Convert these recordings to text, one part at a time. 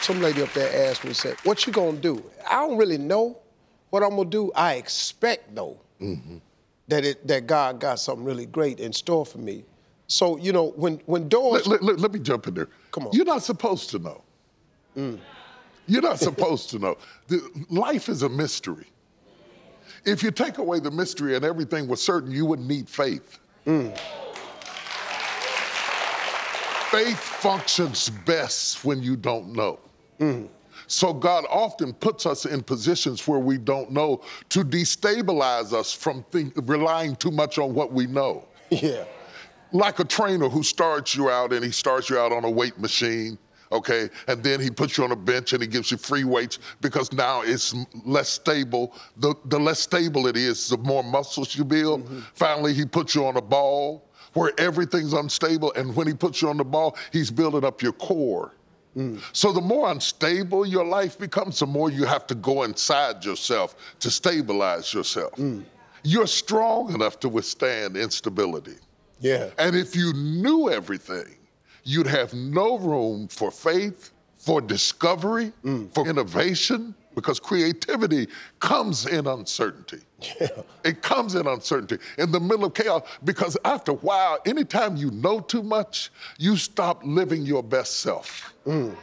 Some lady up there asked me, said, what you gonna do? I don't really know what I'm gonna do. I expect, though, that God got something really great in store for me. So, you know, when doors... Let me jump in there. Come on. You're not supposed to know. Mm. You're not supposed to know. Life is a mystery. If you take away the mystery and everything was certain, you wouldn't need faith. Mm. Faith functions best when you don't know. Mm. So God often puts us in positions where we don't know to destabilize us from relying too much on what we know. Yeah. Like a trainer who starts you out and he starts you out on a weight machine, okay? And then he puts you on a bench and he gives you free weights because now it's less stable. The less stable it is, the more muscles you build. Mm-hmm. Finally, he puts you on a ball where everything's unstable. And when he puts you on the ball, he's building up your core. Mm. So the more unstable your life becomes, the more you have to go inside yourself to stabilize yourself. Mm. You're strong enough to withstand instability. Yeah. And if you knew everything, you'd have no room for faith, for discovery, for innovation, because creativity comes in uncertainty. Yeah. It comes in uncertainty, in the middle of chaos, because after a while, anytime you know too much, you stop living your best self. Mm.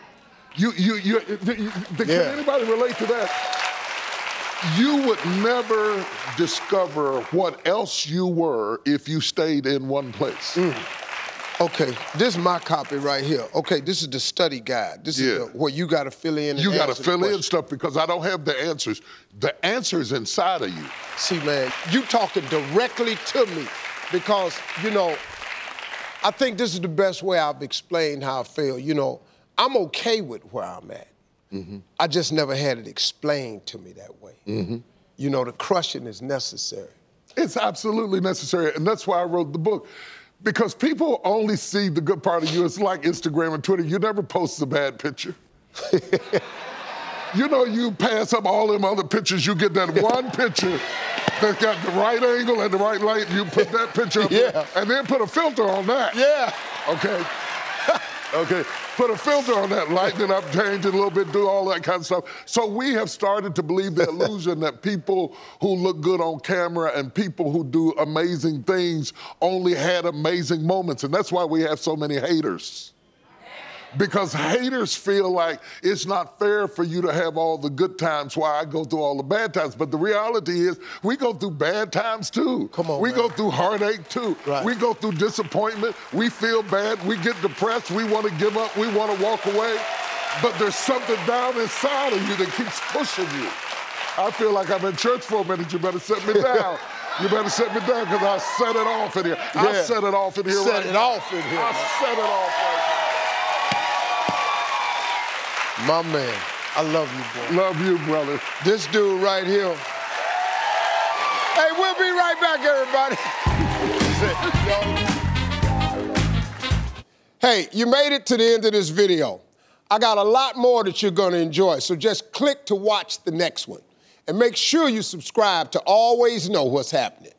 Can anybody relate to that? You would never discover what else you were if you stayed in one place. Mm. Okay, this is my copy right here. Okay, this is the study guide. This is where you gotta fill in and you gotta fill in stuff because I don't have the answers. The answer's inside of you. See, man, you talking directly to me because, you know, I think this is the best way I've explained how I feel. You know, I'm okay with where I'm at. Mm-hmm. I just never had it explained to me that way. Mm-hmm. You know, the crushing is necessary. It's absolutely necessary, and that's why I wrote the book. Because people only see the good part of you. It's like Instagram and Twitter. You never post a bad picture. You know, you pass up all them other pictures. You get that one picture that's got the right angle and the right light. You put that picture up there, and then put a filter on that. Yeah. Okay. Okay, put a filter on that, lighten it up, change it a little bit, do all that kind of stuff. So we have started to believe the illusion that people who look good on camera and people who do amazing things only had amazing moments. And that's why we have so many haters. Because haters feel like it's not fair for you to have all the good times while I go through all the bad times. But the reality is we go through bad times too. Come on, we go through heartache too. Right. We go through disappointment. We feel bad. We get depressed. We want to give up. We want to walk away. But there's something down inside of you that keeps pushing you. I feel like I'm in church for a minute. You better set me down. You better set me down because I'll set it off in here. Yeah. I'll set it off in here right now. I'll set it off right now. My man, I love you, boy. Love you, brother. This dude right here. Hey, we'll be right back, everybody. Hey, you made it to the end of this video. I got a lot more that you're gonna enjoy, so just click to watch the next one. And make sure you subscribe to always know what's happening.